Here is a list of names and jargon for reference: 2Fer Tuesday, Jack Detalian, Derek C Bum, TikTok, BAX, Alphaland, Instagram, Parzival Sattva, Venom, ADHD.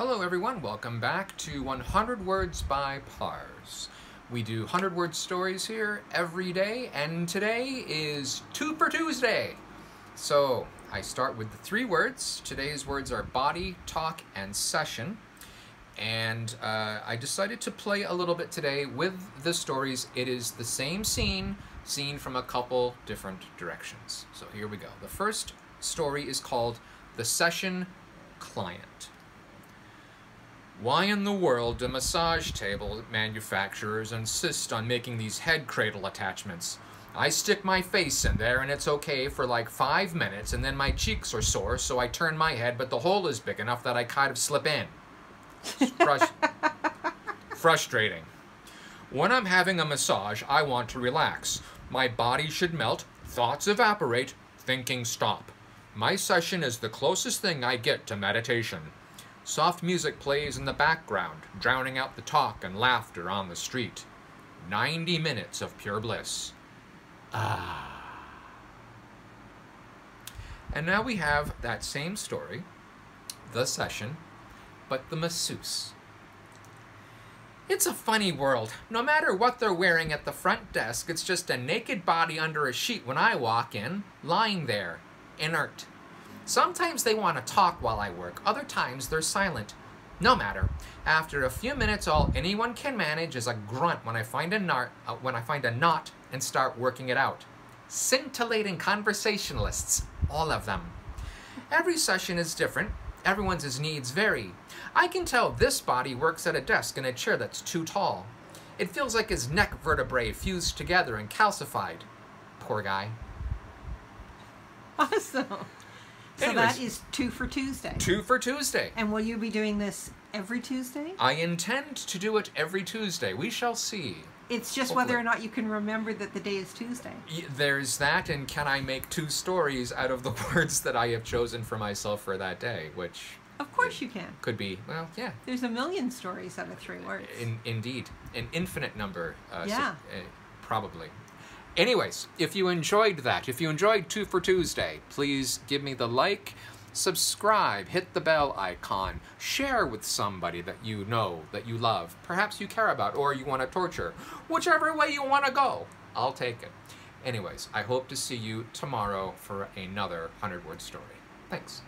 Hello everyone, welcome back to 100 Words by Parz. We do 100 word stories here every day, and today is 2Fer Tuesday. So I start with the three words. Today's words are body, talk, and session. And I decided to play a little bit today with the stories. It is the same scene, seen from a couple different directions. So here we go. The first story is called The Session Client. Why in the world do massage table manufacturers insist on making these head cradle attachments? I stick my face in there and it's okay for like 5 minutes, and then my cheeks are sore, so I turn my head, but the hole is big enough that I kind of slip in. Frustrating. When I'm having a massage, I want to relax. My body should melt, thoughts evaporate, thinking stop. My session is the closest thing I get to meditation. Soft music plays in the background, drowning out the talk and laughter on the street. 90 minutes of pure bliss. Ah. And now we have that same story, the session, but the masseuse. It's a funny world. No matter what they're wearing at the front desk, it's just a naked body under a sheet when I walk in, lying there, inert. Sometimes they want to talk while I work, other times they're silent. No matter. After a few minutes, all anyone can manage is a grunt when I find a knot and start working it out. Scintillating conversationalists, all of them. Every session is different. Everyone's needs vary. I can tell this body works at a desk in a chair that's too tall. It feels like his neck vertebrae fused together and calcified. Poor guy. Awesome. So anyways, that is 2Fer Tuesday. 2Fer Tuesday. And will you be doing this every Tuesday? I intend to do it every Tuesday. We shall see. It's just hopefully, whether or not you can remember that the day is Tuesday. There's that, and can I make two stories out of the words that I have chosen for myself for that day, which... Of course you can. Could be, well, yeah. There's a million stories out of three words. Indeed. An infinite number. Yeah. So, probably. Anyways, if you enjoyed that, if you enjoyed 2Fer Tuesday, please give me the like, subscribe, hit the bell icon, share with somebody that you know, that you love, perhaps you care about, or you want to torture. Whichever way you want to go, I'll take it. Anyways, I hope to see you tomorrow for another 100-word story. Thanks.